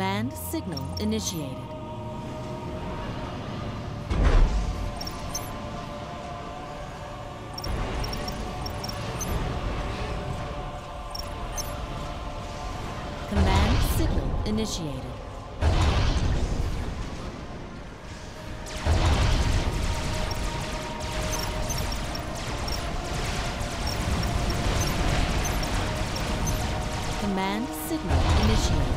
Command signal initiated. Command signal initiated. Command signal initiated.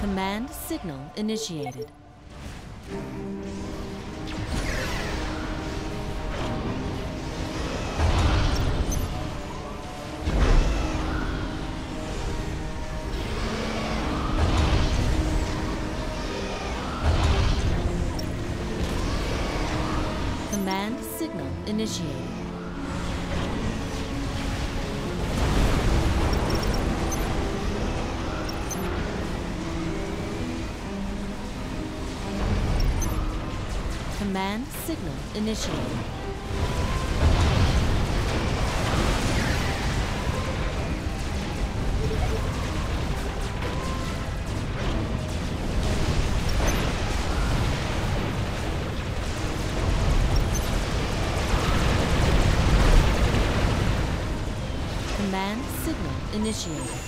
Command signal initiated. Command signal initiated. Command signal initiated. Command signal initiated.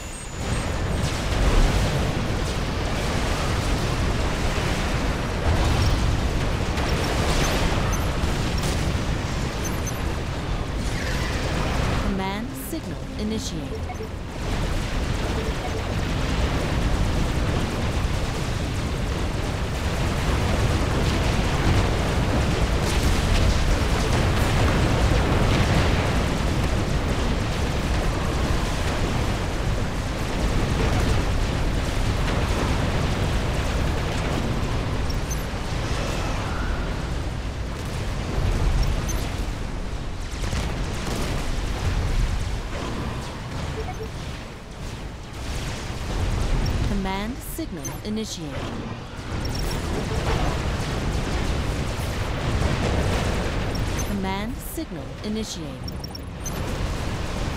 Signal initiated. Command signal initiated. Command signal initiated. Command signal initiated. Command signal initiated. Command signal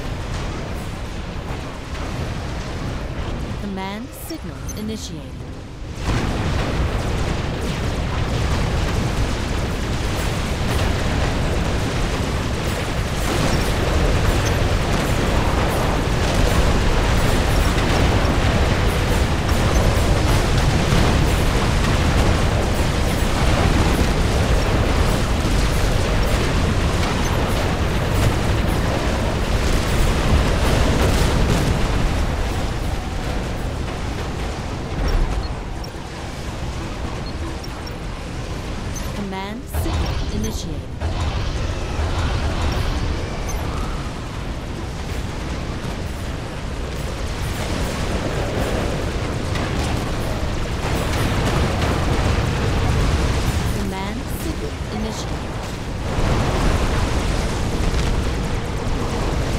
initiated.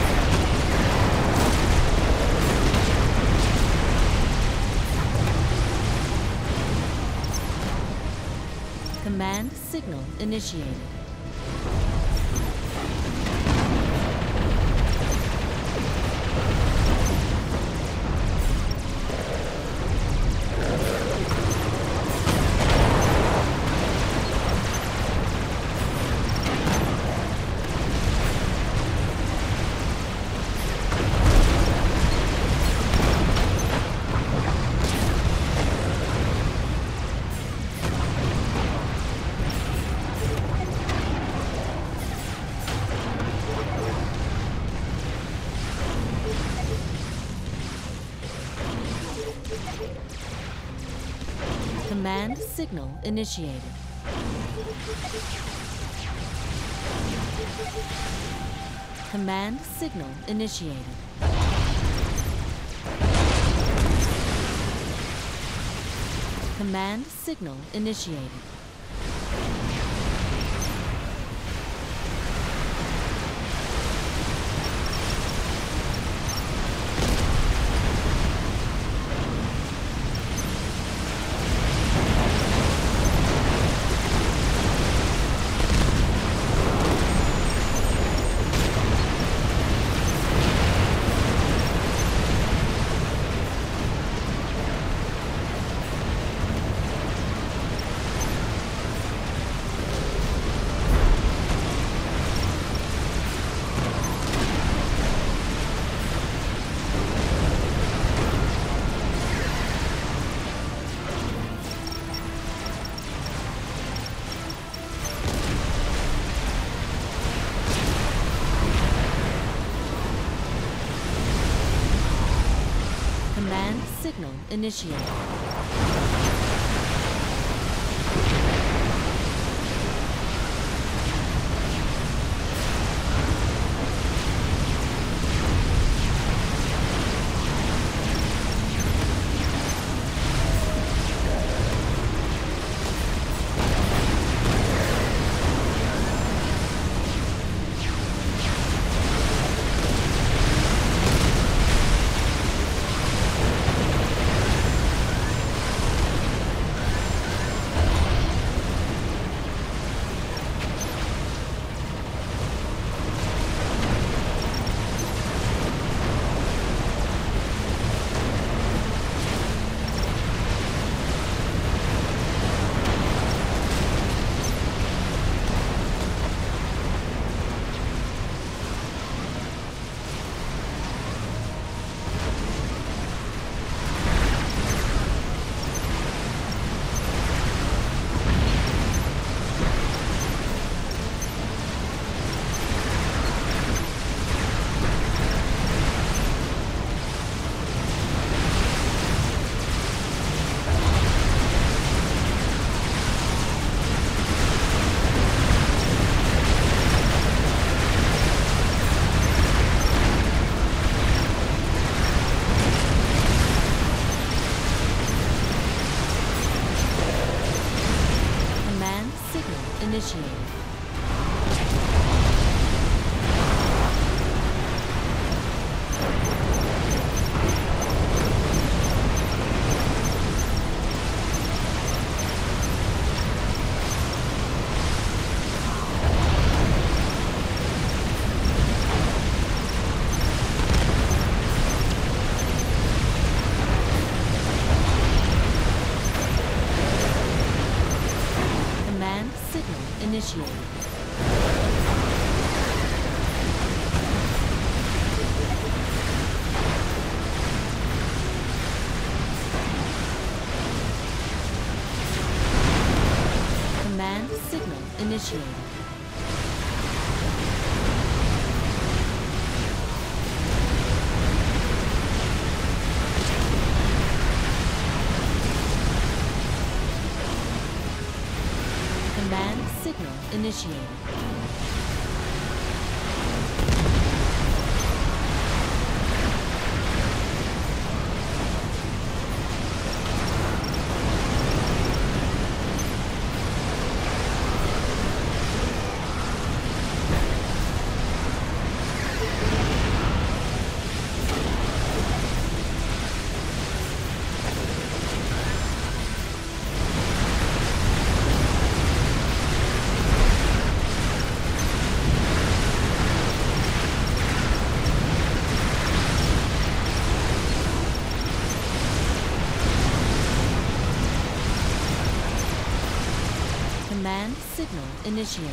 Command signal initiated. Command signal initiated. Command signal initiated. Command signal initiated. Command signal initiated. Command signal initiated. Command signal initiated. Command signal initiated. Command signal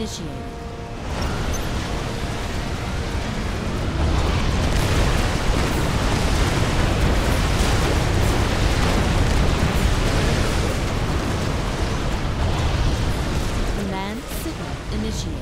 initiated. Initiated.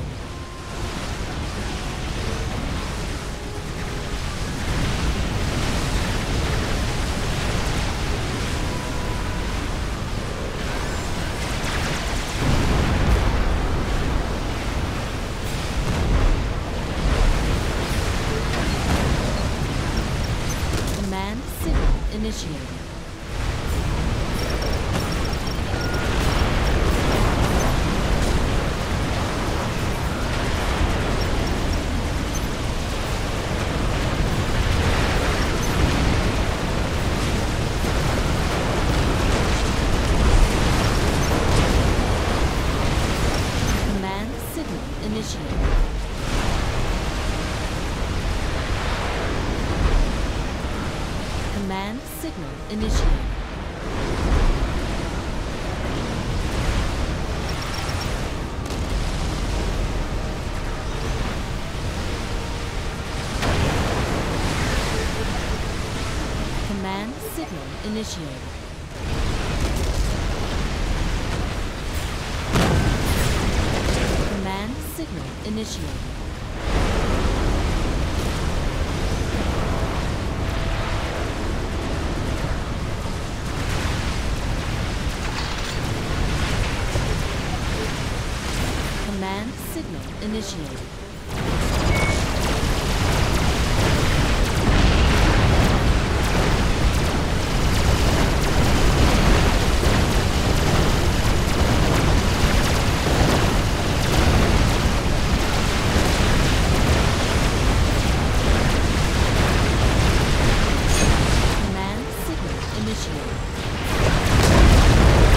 Command signal initiated. Command signal initiated. Command signal initiated. Command signal initiated. Command signal initiated. Command signal initiated.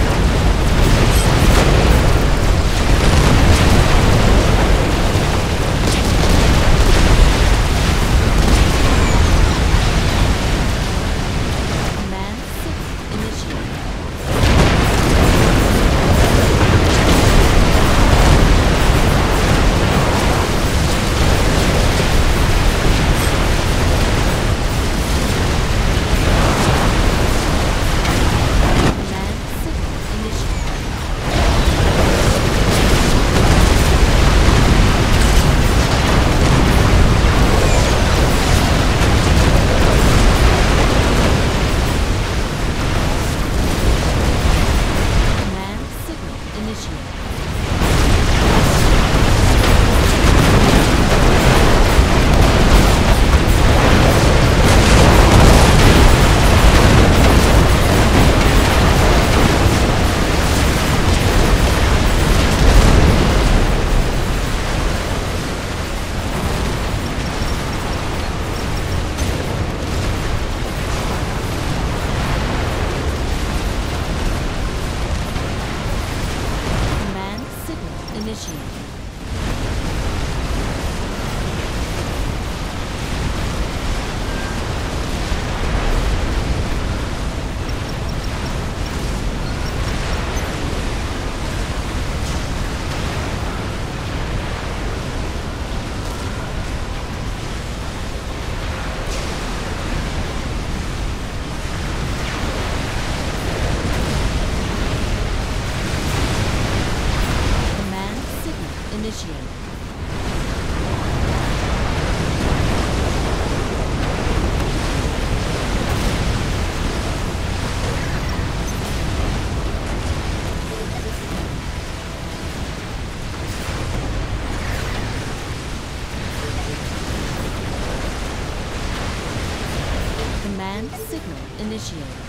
Command signal initiated.